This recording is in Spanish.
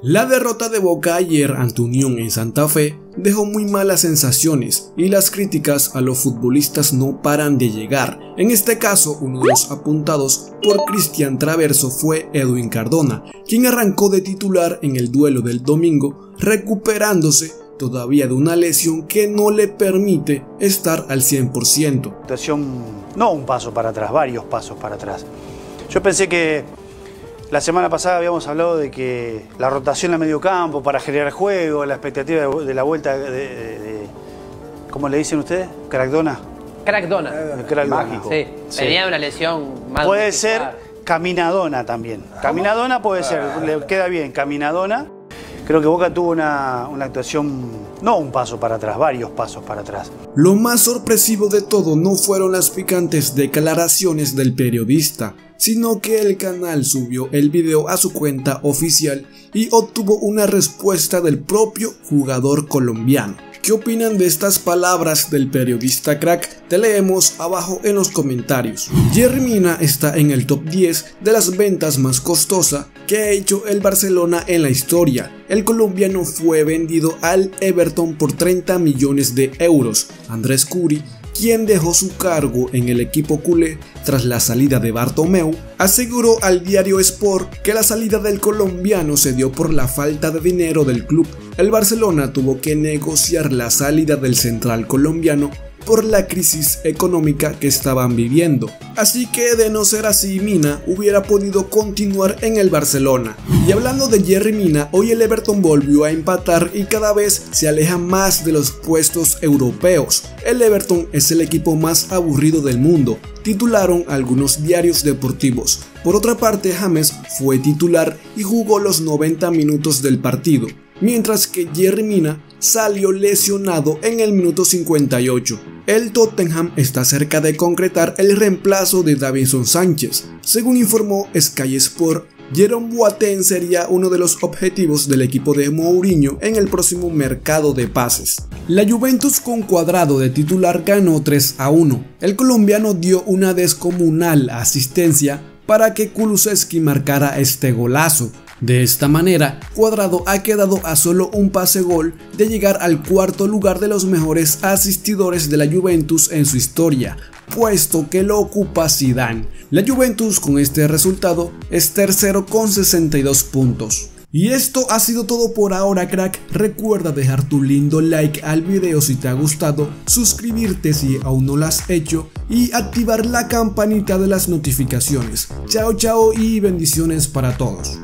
La derrota de Boca ayer ante Unión en Santa Fe dejó muy malas sensaciones y las críticas a los futbolistas no paran de llegar. En este caso, uno de los apuntados por Cristian Traverso fue Edwin Cardona, quien arrancó de titular en el duelo del domingo, recuperándose todavía de una lesión que no le permite estar al 100%. Situación, no un paso para atrás, varios pasos para atrás. Yo pensé que la semana pasada habíamos hablado de que la rotación al mediocampo para generar juego, la expectativa de la vuelta ¿cómo le dicen ustedes? ¿Cardona? Cardona. Mágico. Sí, tenía una lesión más. Puede ser Caminadona también. Caminadona puede ser, le queda bien, Caminadona. Creo que Boca tuvo una actuación, no un paso para atrás, varios pasos para atrás. Lo más sorpresivo de todo no fueron las picantes declaraciones del periodista, sino que el canal subió el video a su cuenta oficial y obtuvo una respuesta del propio jugador colombiano. ¿Qué opinan de estas palabras del periodista crack? Te leemos abajo en los comentarios. Yerry Mina está en el top 10 de las ventas más costosas que ha hecho el Barcelona en la historia. El colombiano fue vendido al Everton por 30 millones de euros. Andrés Curi, quien dejó su cargo en el equipo culé tras la salida de Bartomeu, aseguró al diario Sport que la salida del colombiano se dio por la falta de dinero del club. El Barcelona tuvo que negociar la salida del central colombiano por la crisis económica que estaban viviendo, así que de no ser así Mina hubiera podido continuar en el Barcelona. Y hablando de Yerry Mina, hoy el Everton volvió a empatar y cada vez se aleja más de los puestos europeos. El Everton es el equipo más aburrido del mundo, titularon algunos diarios deportivos. Por otra parte, James fue titular y jugó los 90 minutos del partido, mientras que Yerry Mina salió lesionado en el minuto 58. El Tottenham está cerca de concretar el reemplazo de Davinson Sánchez. Según informó Sky Sport, Jerome Boateng sería uno de los objetivos del equipo de Mourinho en el próximo mercado de pases. La Juventus con Cuadrado de titular ganó 3-1. El colombiano dio una descomunal asistencia para que Kulusewski marcara este golazo. De esta manera, Cuadrado ha quedado a solo un pase gol de llegar al cuarto lugar de los mejores asistidores de la Juventus en su historia, puesto que lo ocupa Zidane. La Juventus con este resultado es tercero con 62 puntos. Y esto ha sido todo por ahora, crack. Recuerda dejar tu lindo like al video si te ha gustado, suscribirte si aún no lo has hecho y activar la campanita de las notificaciones. Chao, chao y bendiciones para todos.